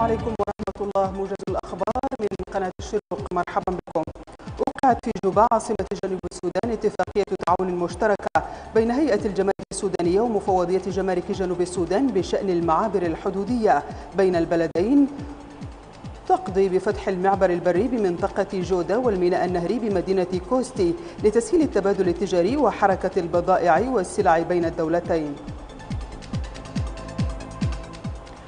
عليكم ورحمة الله. موجز الأخبار من قناة الشروق، مرحبا بكم. وقعت في جوبا عاصمة جنوب السودان اتفاقية تعاون مشتركة بين هيئة الجمارك السودانية ومفوضية جمارك جنوب السودان بشأن المعابر الحدودية بين البلدين، تقضي بفتح المعبر البري بمنطقة جودة والميناء النهري بمدينة كوستي لتسهيل التبادل التجاري وحركة البضائع والسلع بين الدولتين.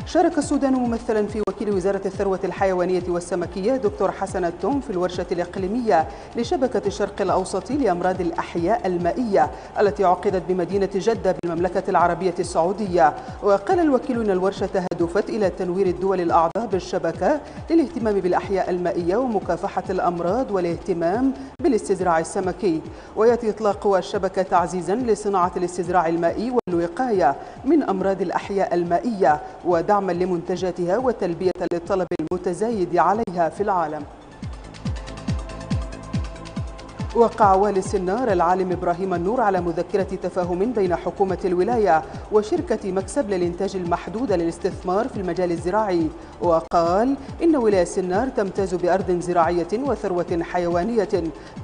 شارك السودان ممثلا في وكيل وزارة الثروة الحيوانية والسمكية دكتور حسن التوم في الورشة الإقليمية لشبكة الشرق الأوسط لأمراض الأحياء المائية التي عقدت بمدينة جدة بالمملكة العربية السعودية. وقال الوكيل أن الورشة هدفت إلى تنوير الدول الأعضاء بالشبكة للاهتمام بالأحياء المائية ومكافحة الأمراض والاهتمام بالاستزراع السمكي. ويأتي إطلاق الشبكة تعزيزا لصناعة الاستزراع المائي والوقاية من أمراض الأحياء المائية ودعم لمنتجاتها وتلبية للطلب المتزايد عليها في العالم. وقع والي السنار العالم إبراهيم النور على مذكرة تفاهم بين حكومة الولاية وشركة مكسب للإنتاج المحدود للاستثمار في المجال الزراعي. وقال إن ولاية السنار تمتاز بأرض زراعية وثروة حيوانية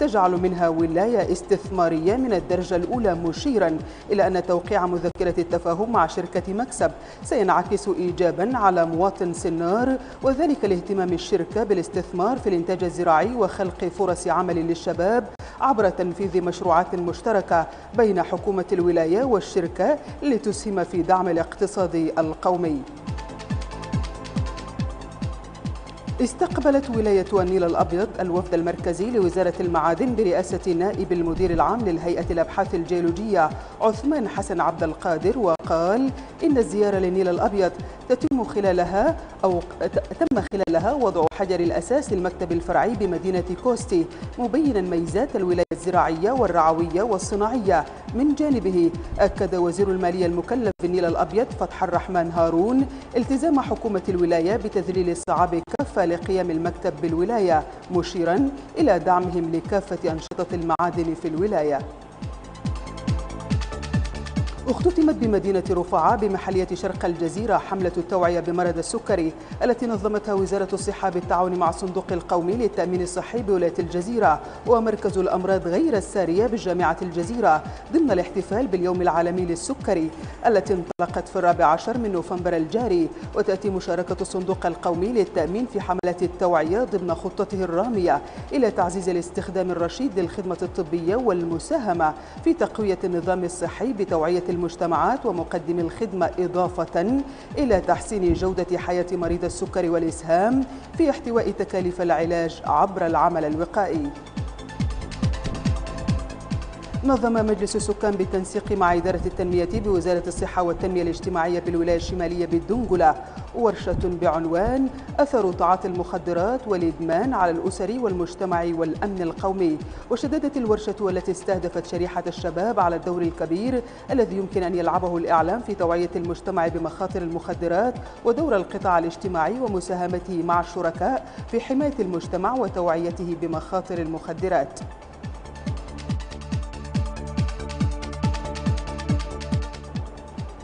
تجعل منها ولاية استثمارية من الدرجة الأولى، مشيرا إلى أن توقيع مذكرة التفاهم مع شركة مكسب سينعكس إيجابا على مواطن سنار، وذلك لاهتمام الشركة بالاستثمار في الإنتاج الزراعي وخلق فرص عمل للشباب عبر تنفيذ مشروعات مشتركة بين حكومة الولاية والشركة لتسهم في دعم الاقتصاد القومي. استقبلت ولاية النيل الأبيض الوفد المركزي لوزارة المعادن برئاسة نائب المدير العام للهيئة الأبحاث الجيولوجية عثمان حسن عبدالقادر. وقال إن الزيارة للنيل الأبيض تم خلالها وضع حجر الأساس للمكتب الفرعي بمدينة كوستي، مبينا ميزات الولاية الزراعية والرعوية والصناعية. من جانبه أكد وزير المالية المكلف بالنيل الأبيض فتح الرحمن هارون التزام حكومة الولاية بتذليل الصعاب كافة لقيام المكتب بالولاية، مشيرا إلى دعمهم لكافة أنشطة المعادن في الولاية. اختتمت بمدينة رفعة بمحلية شرق الجزيرة حملة التوعية بمرض السكري التي نظمتها وزارة الصحة بالتعاون مع الصندوق القومي للتأمين الصحي بولاية الجزيرة ومركز الأمراض غير السارية بجامعة الجزيرة ضمن الاحتفال باليوم العالمي للسكري التي انطلقت في 14 نوفمبر الجاري. وتأتي مشاركة الصندوق القومي للتأمين في حملات التوعية ضمن خطته الرامية إلى تعزيز الاستخدام الرشيد للخدمة الطبية والمساهمة في تقوية النظام الصحي بتوعية المجتمعات ومقدمي الخدمة، إضافة إلى تحسين جودة حياة مريض السكري والإسهام في احتواء تكاليف العلاج عبر العمل الوقائي. نظم مجلس السكان بالتنسيق مع إدارة التنمية بوزارة الصحة والتنمية الاجتماعية بالولاية الشمالية بالدنقلة ورشة بعنوان أثر تعاطي المخدرات والإدمان على الأسر والمجتمع والأمن القومي. وشددت الورشة التي استهدفت شريحة الشباب على الدور الكبير الذي يمكن أن يلعبه الإعلام في توعية المجتمع بمخاطر المخدرات ودور القطاع الاجتماعي ومساهمته مع الشركاء في حماية المجتمع وتوعيته بمخاطر المخدرات.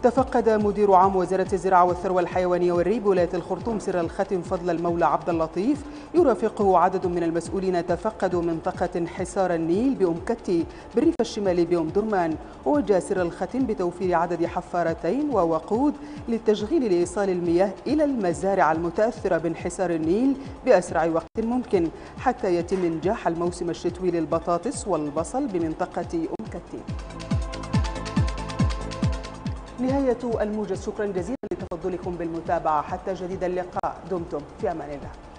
تفقد مدير عام وزارة الزراعة والثروة الحيوانية والري بولاية الخرطوم سر الختم فضل المولى عبد اللطيف يرافقه عدد من المسؤولين تفقدوا منطقة انحسار النيل بأم كتي بالريف الشمالي بأم درمان. ووجه سر الختم بتوفير عدد حفارتين ووقود للتشغيل لإيصال المياه إلى المزارع المتأثرة بانحسار النيل بأسرع وقت ممكن حتى يتم إنجاح الموسم الشتوي للبطاطس والبصل بمنطقة أم كتي. نهاية الموجز، شكرا جزيلا لتفضلكم بالمتابعة، حتى جديد اللقاء، دمتم في أمان الله.